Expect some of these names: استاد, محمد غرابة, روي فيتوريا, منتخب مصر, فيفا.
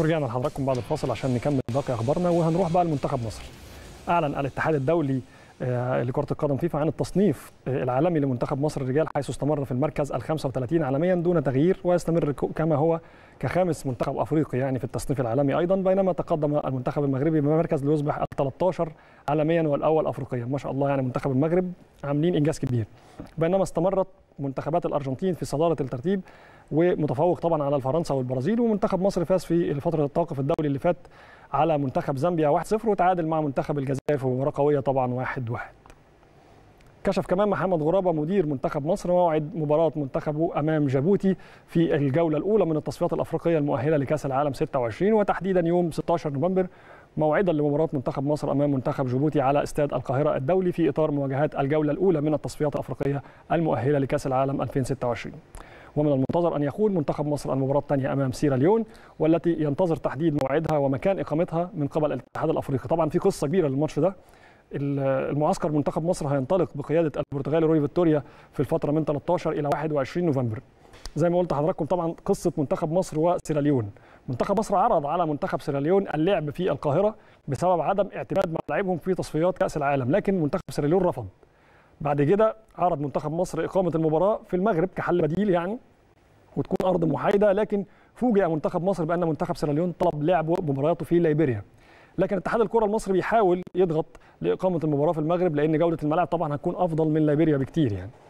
ورجعنا لحضراتكم بعد الفاصل عشان نكمل باقي اخبارنا، وهنروح بقى لمنتخب مصر. اعلن الاتحاد الدولي لكرة القدم فيفا عن التصنيف العالمي لمنتخب مصر الرجال، حيث استمر في المركز ال 35 عالميا دون تغيير، ويستمر كما هو كخامس منتخب افريقي يعني في التصنيف العالمي ايضا، بينما تقدم المنتخب المغربي بمركز ليصبح ال 13 عالميا والاول افريقيا. ما شاء الله يعني منتخب المغرب عاملين انجاز كبير، بينما استمرت منتخبات الارجنتين في صدارة الترتيب ومتفوق طبعا على فرنسا والبرازيل، ومنتخب مصر فاز في فترة التوقف الدولي اللي فات على منتخب زامبيا 1-0 وتعادل مع منتخب الجزائر في مباراة قوية طبعا 1-1. كشف كمان محمد غرابة مدير منتخب مصر موعد مباراة منتخبه امام جيبوتي في الجولة الأولى من التصفيات الأفريقية المؤهلة لكأس العالم 26، وتحديدا يوم 16 نوفمبر موعدا لمباراة منتخب مصر امام منتخب جيبوتي على استاد القاهرة الدولي في إطار مواجهات الجولة الأولى من التصفيات الأفريقية المؤهلة لكأس العالم 2026. ومن المنتظر أن يخوض منتخب مصر المباراة الثانية أمام سيراليون، والتي ينتظر تحديد موعدها ومكان إقامتها من قبل الاتحاد الأفريقي. طبعا في قصة كبيرة للماتش ده. المعسكر منتخب مصر هينطلق بقيادة البرتغالي روي فيتوريا في الفترة من 13 إلى 21 نوفمبر. زي ما قلت لحضراتكم طبعا قصة منتخب مصر وسيراليون. منتخب مصر عرض على منتخب سيراليون اللعب في القاهرة بسبب عدم اعتماد ملاعبهم في تصفيات كأس العالم، لكن منتخب سيراليون رفض. بعد كده عرض منتخب مصر إقامة المباراة في المغرب كحل بديل يعني، وتكون أرض محايدة، لكن فوجئ منتخب مصر بأن منتخب سيراليون طلب لعب مبارياته في ليبيريا. لكن اتحاد الكرة المصري بيحاول يضغط لإقامة المباراة في المغرب، لأن جودة الملاعب طبعا هتكون أفضل من ليبيريا بكتير يعني.